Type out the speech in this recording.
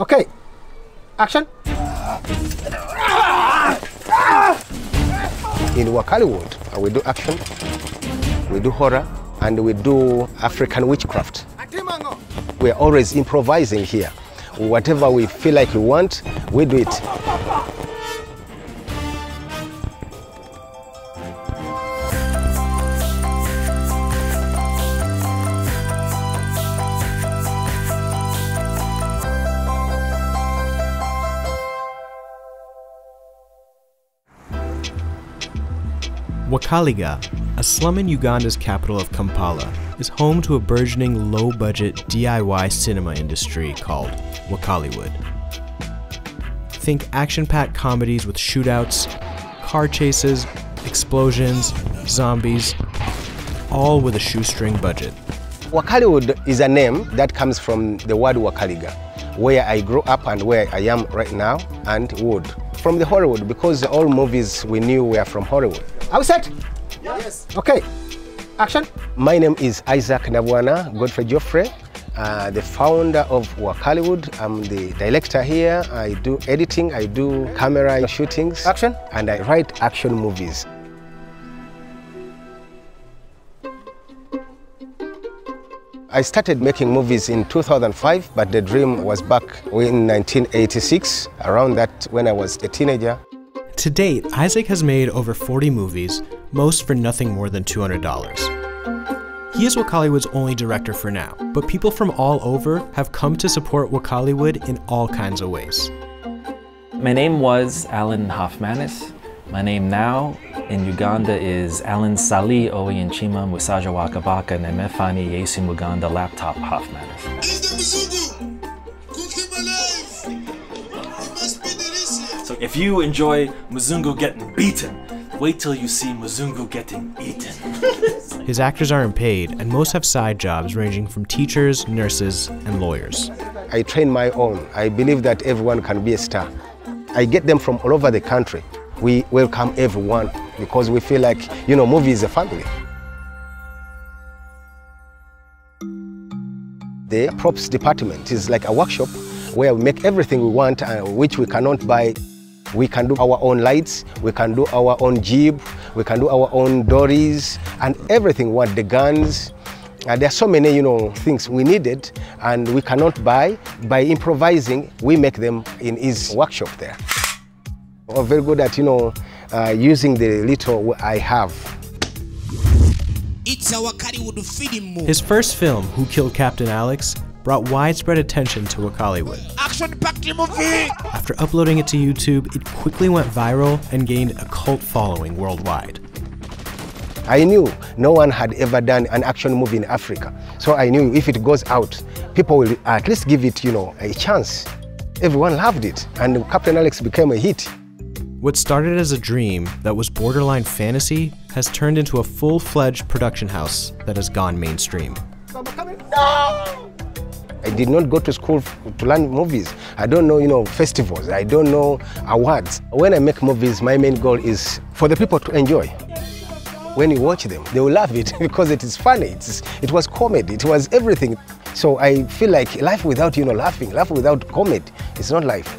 Okay, action. In Wakaliwood, we do action, we do horror, and we do African witchcraft. We are always improvising here. Whatever we feel like we want, we do it. Wakaliga, a slum in Uganda's capital of Kampala, is home to a burgeoning low-budget DIY cinema industry called Wakaliwood. Think action-packed comedies with shootouts, car chases, explosions, zombies, all with a shoestring budget. Wakaliwood is a name that comes from the word Wakaliga, where I grew up and where I am right now, and wood. From the Hollywood, because all movies we knew were from Hollywood. Are we set? Yes. Okay, action. My name is Isaac Nabwana Godfrey Geoffrey, the founder of Wakaliwood. I'm the director here. I do editing, I do camera shootings. Action. And I write action movies. I started making movies in 2005, but the dream was back in 1986, around that when I was a teenager. To date, Isaac has made over 40 movies, most for nothing more than $200. He is Wakaliwood's only director for now, but people from all over have come to support Wakaliwood in all kinds of ways. My name was Alan Hoffmanis. My name now in Uganda is Alan Salli, Oweyinchima, Musaja Wakabaka, Nehmefani, Yesimuganda, Laptop Hoffmanis. So if you enjoy Mzungu getting beaten, wait till you see Mzungu getting eaten. His actors aren't paid, and most have side jobs ranging from teachers, nurses, and lawyers. I train my own. I believe that everyone can be a star. I get them from all over the country. We welcome everyone because we feel like, you know, movie is a family. The props department is like a workshop where we make everything we want and which we cannot buy. We can do our own lights, we can do our own jeep, we can do our own dories and everything we want, the guns. There are so many, you know, things we needed and we cannot buy. By improvising, we make them in his workshop there. I'm very good at, you know, using the little I have. His first film, Who Killed Captain Alex?, brought widespread attention to Wakaliwood. After uploading it to YouTube, it quickly went viral and gained a cult following worldwide. I knew no one had ever done an action movie in Africa, so I knew if it goes out, people will at least give it, you know, a chance. Everyone loved it, and Captain Alex became a hit. What started as a dream that was borderline fantasy has turned into a full-fledged production house that has gone mainstream. No! I did not go to school to learn movies. I don't know, you know, festivals. I don't know awards. When I make movies, my main goal is for the people to enjoy. When you watch them, they will love it because it is funny. It was comedy. It was everything. So I feel like life without, you know, laughing, life without comedy, it's not life.